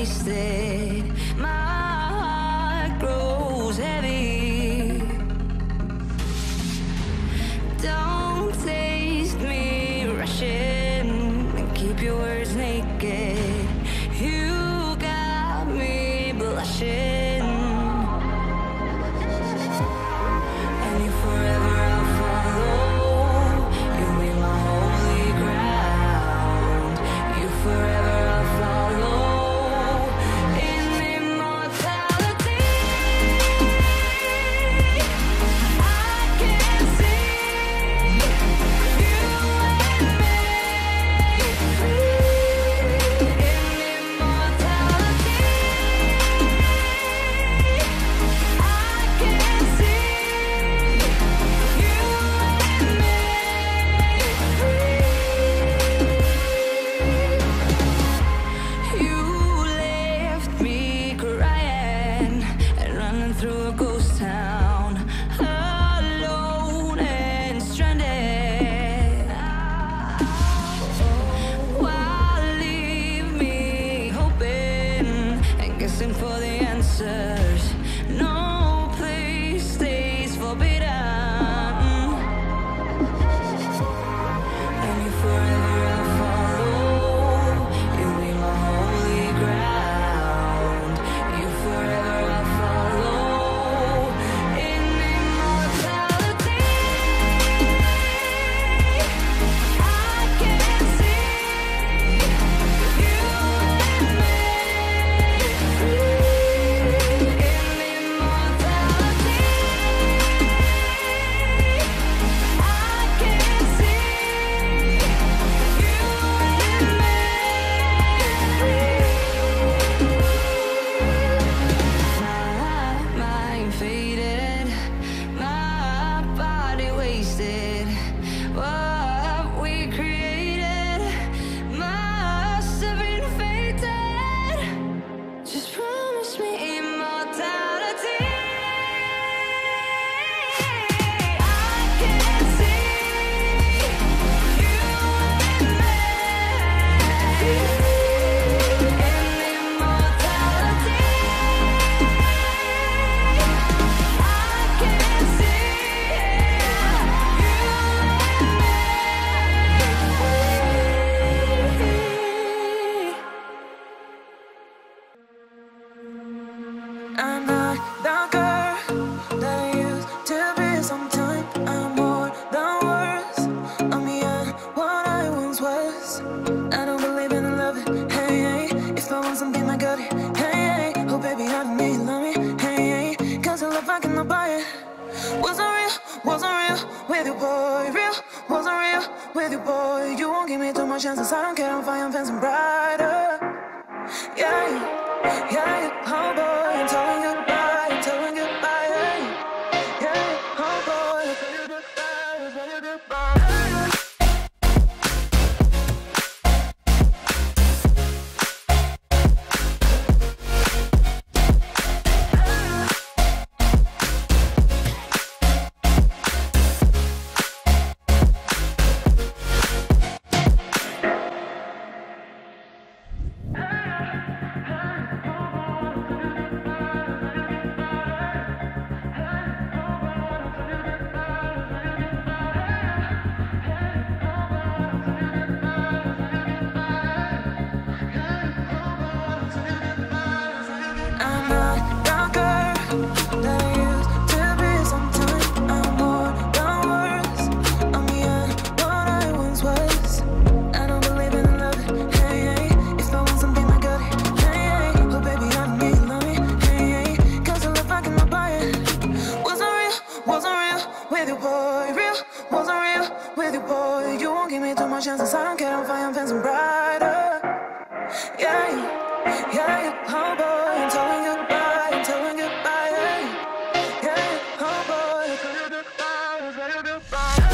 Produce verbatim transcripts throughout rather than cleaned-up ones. wasted. My heart grows heavy. Don't taste me rushing and keep your words naked. You got me blushing. No place stays forbidden, and you forever I follow. You be my holy ground. You forever I follow in immortality. I can see you and me. What we created must have been fated. Just promise me immortality. I can see you and me. I'm not the girl that I used to be. Sometime I'm more than worse. I'm beyond what I once was. I don't believe in love, hey, hey. If I want something, I got it, hey, hey. Oh baby, I need love me, hey, hey. Cause the love I cannot buy it. Wasn't real, wasn't real with you, boy. Real, wasn't real with you, boy. You won't give me too much chances. I don't care, I'm fine, I'm fencing brighter. Yeah, yeah, yeah, oh boy, I'm telling goodbye, I'm telling goodbye, hey. Yeah, oh boy, I'm telling goodbye, I'm telling goodbye, chances. I don't care, I'm fine, I'm fencing brighter. Yeah, yeah, yeah, oh boy, I'm telling goodbye, I'm telling goodbye, hey. Yeah, oh boy, I'm telling goodbye, I'm telling goodbye, hey.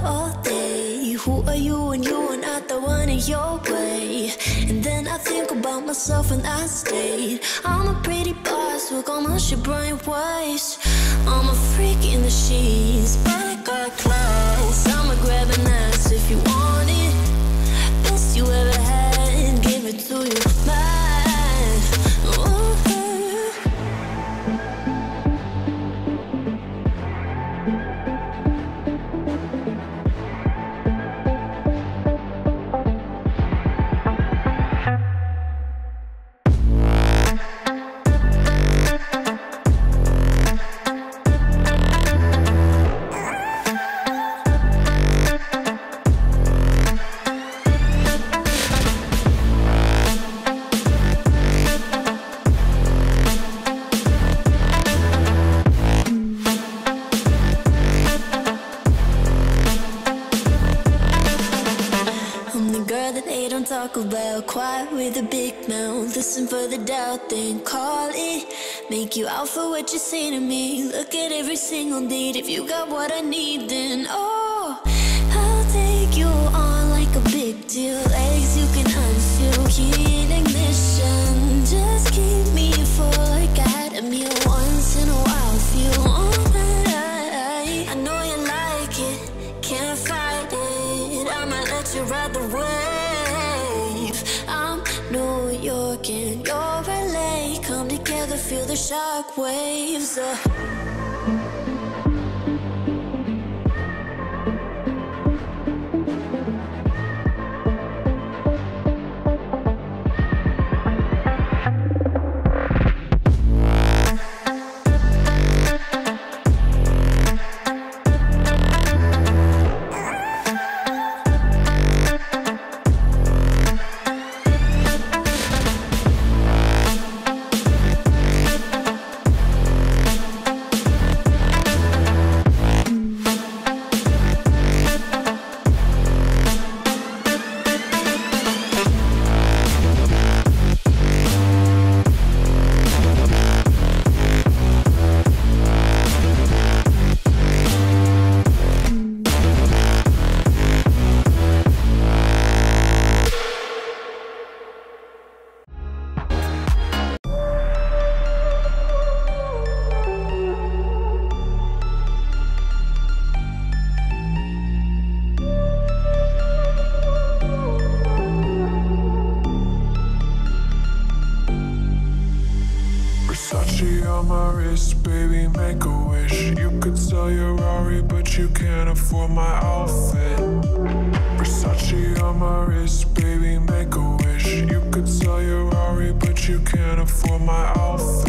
there all day. Who are you and you and I, the one in your way? And then I think about myself and I stayed. I'm a pretty boss, we're gonna shit Brian Weiss. I'm a freak in the sheets, but I got class. I'ma grab an ass if you want it. Best you ever had, give it to you. About quiet with a big mouth, listen for the doubt, then call it. Make you out for what you say to me. Look at every single need. If you got what I need, then oh, I'll take you on like a big deal. Eggs you can unseal, heat ignition. Just keep me full like I had a meal. Once in a while, feel on that. I know you like it, can't fight it. I might let you ride the wave. New York and your L A come together, feel the shock waves. Uh. Versace on my wrist, baby, make a wish. You could sell your Rari, but you can't afford my outfit. Versace on my wrist, baby, make a wish. You could sell your Rari, but you can't afford my outfit.